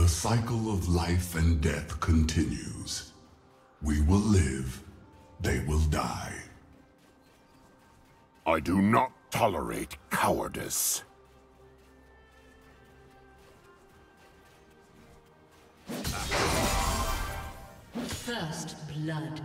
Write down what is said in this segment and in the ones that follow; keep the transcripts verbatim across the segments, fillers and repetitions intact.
The cycle of life and death continues. We will live, they will die. I do not tolerate cowardice. First blood.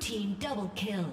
Team double kill.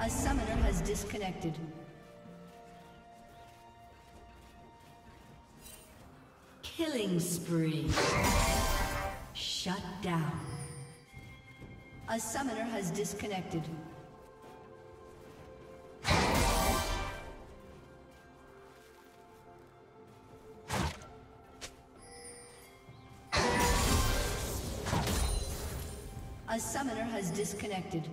A summoner has disconnected. Killing spree. Shut down. A summoner has disconnected. A summoner has disconnected.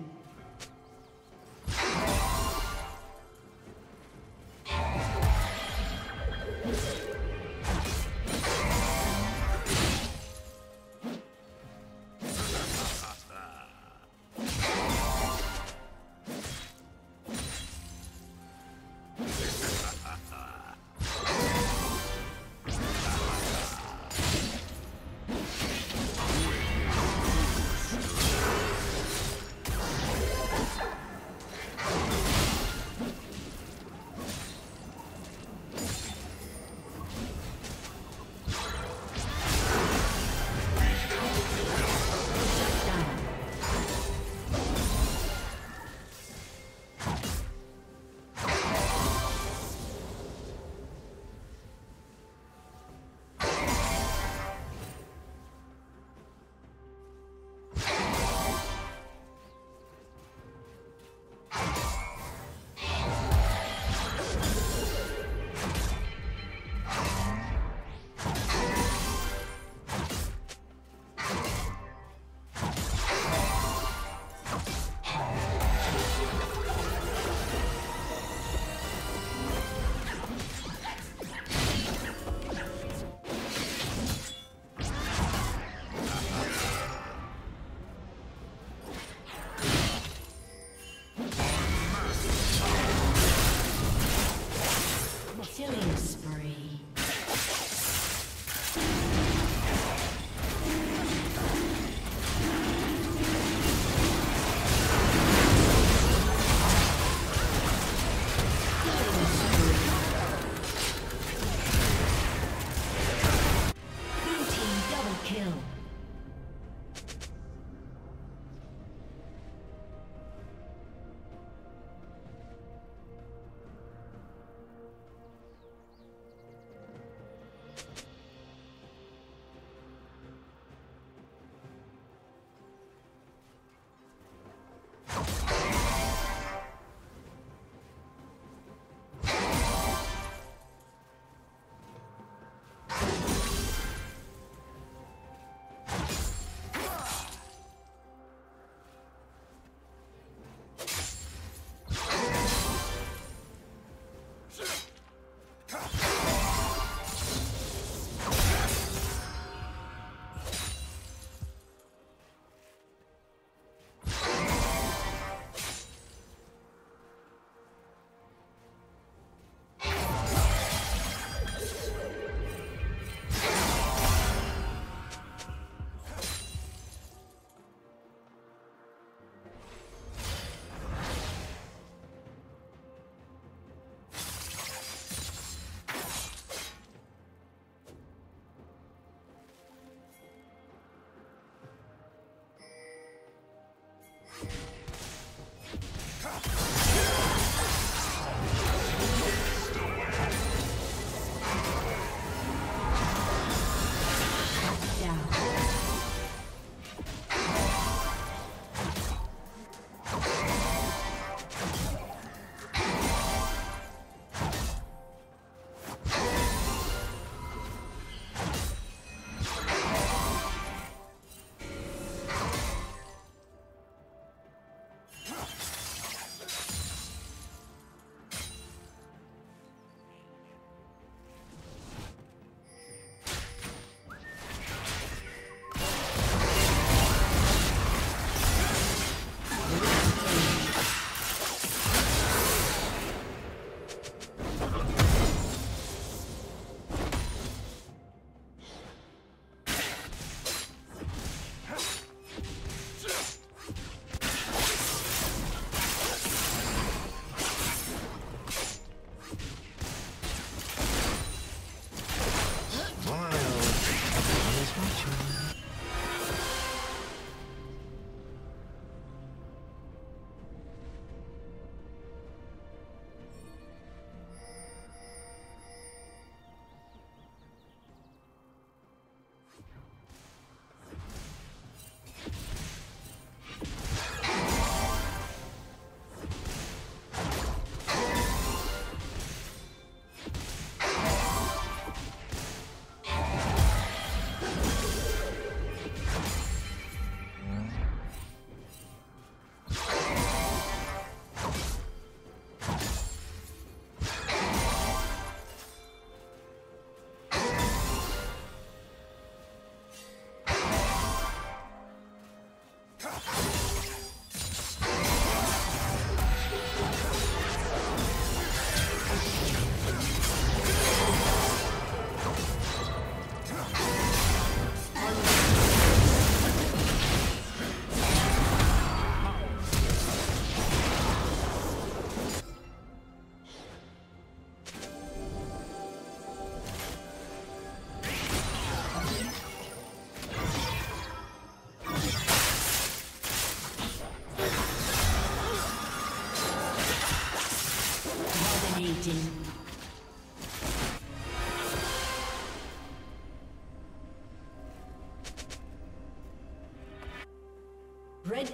dominating. Red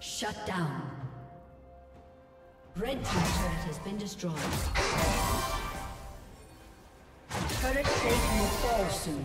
Shut down. Red team's turret has been destroyed. Turret plate will fall soon.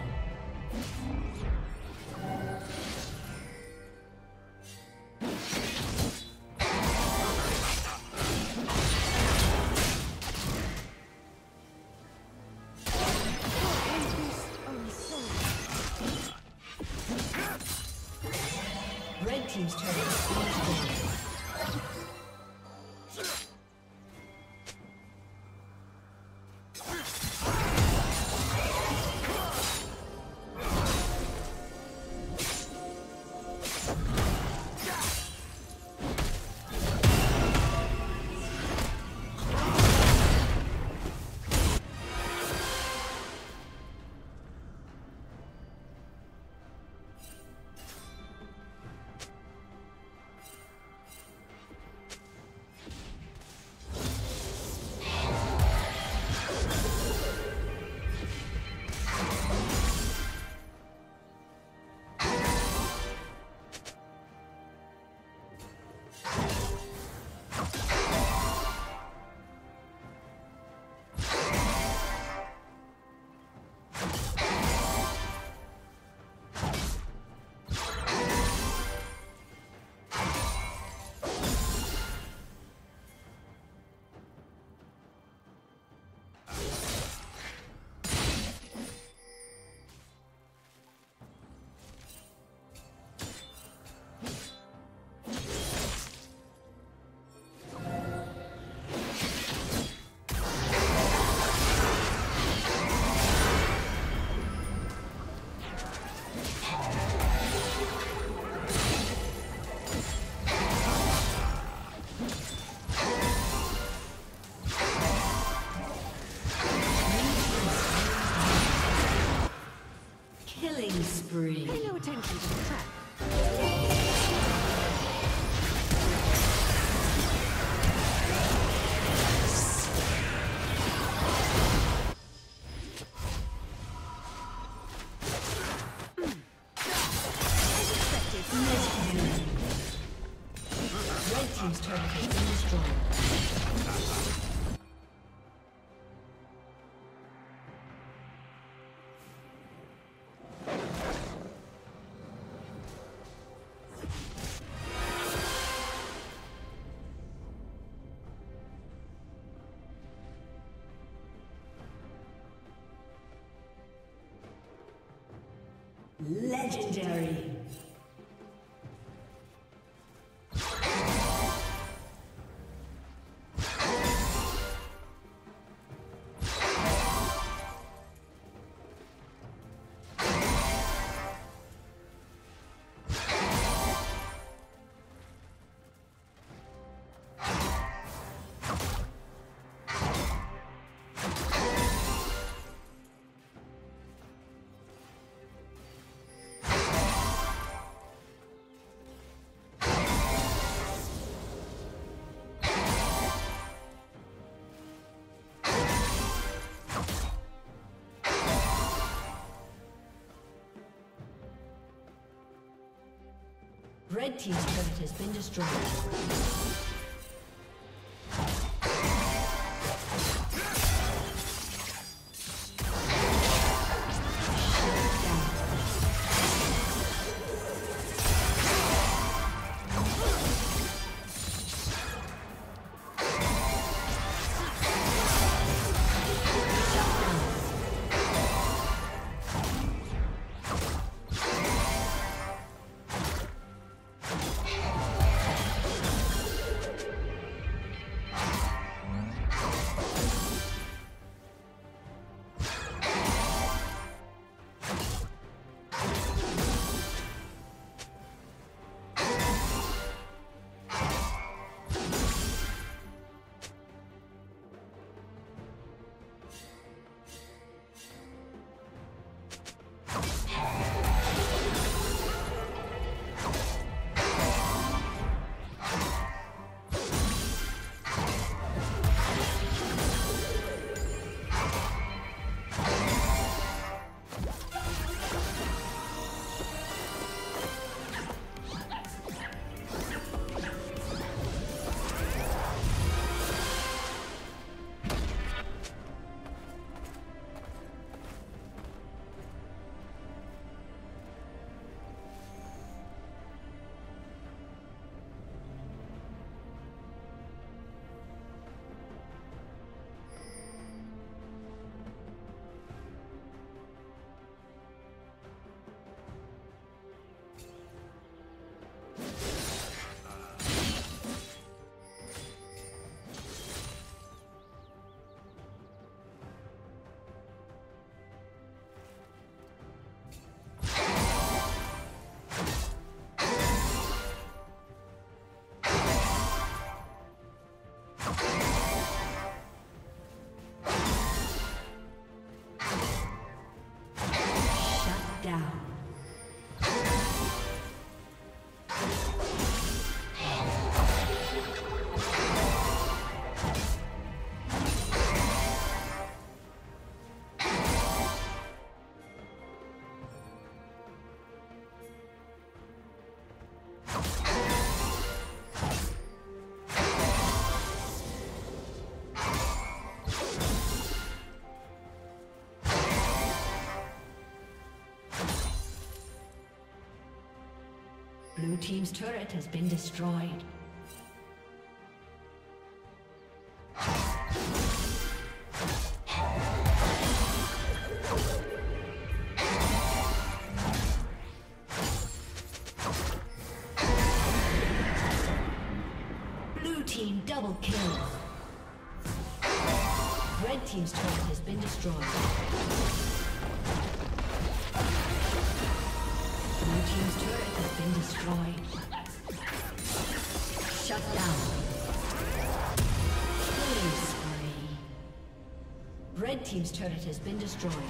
Red team's turret is destroyed. Spree. Pay no attention to the trap. Red team's turret has been destroyed. Legendary. Red team's turret has been destroyed. Blue team's turret has been destroyed. Blue team double kill. Red team's turret has been destroyed. Blue team's turret has been destroyed. Shut down. Killing spree. Red team's turret has been destroyed.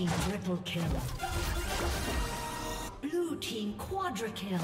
team triple kill. Blue team quadra kill.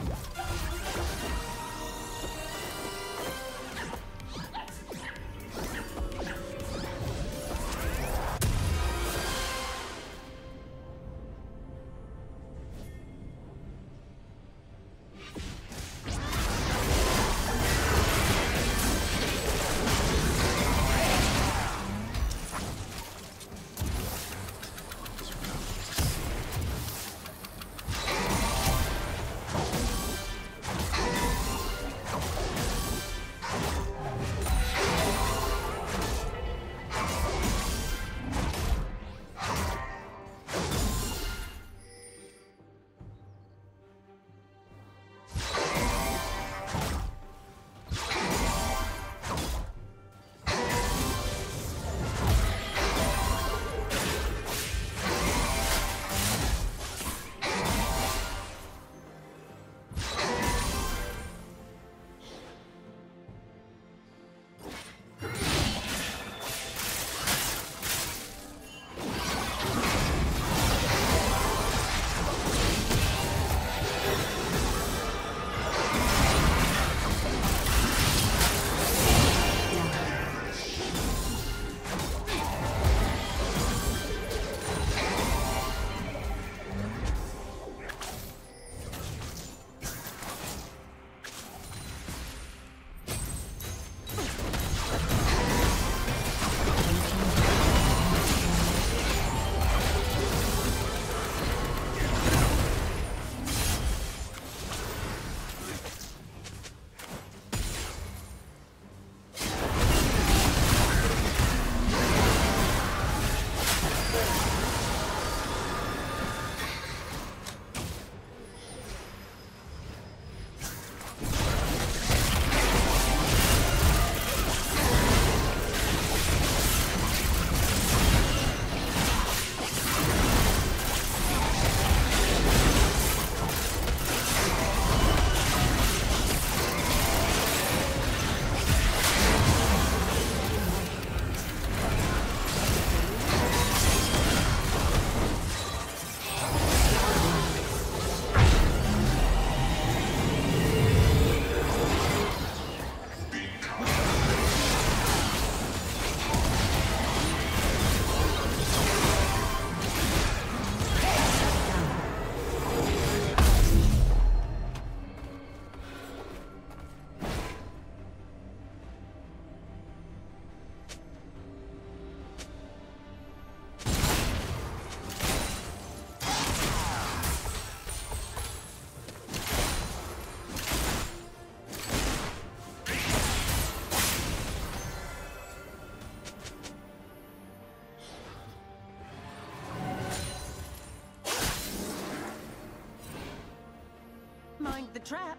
The trap.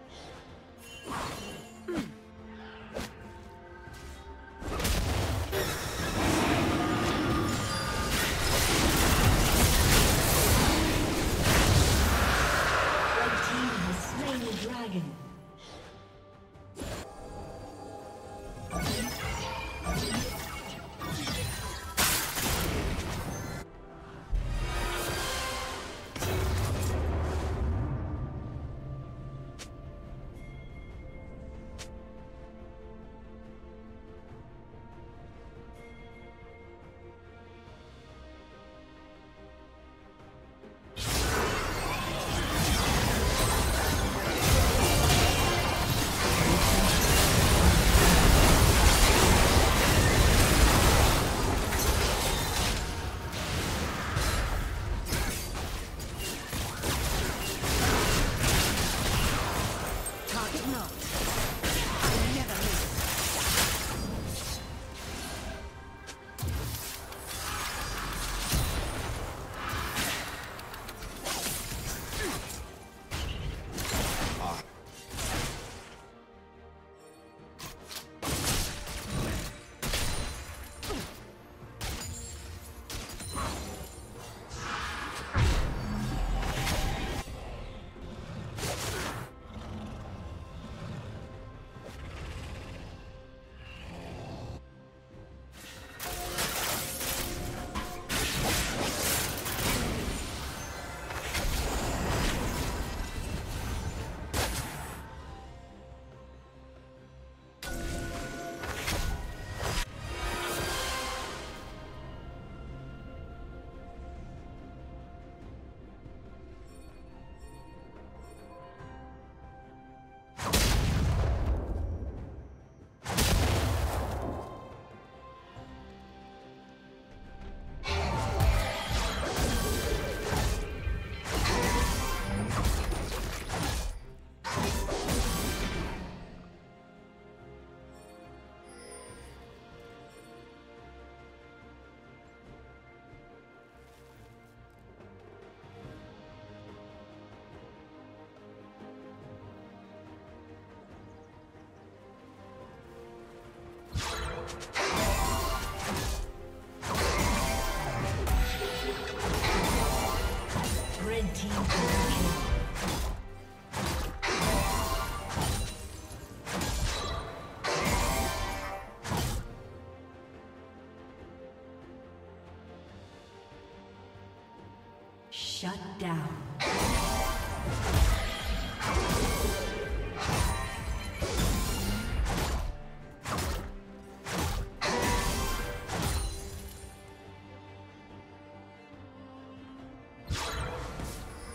Shut down.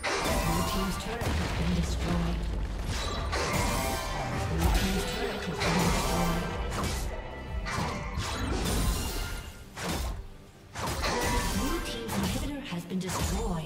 Blue team's turret has been destroyed.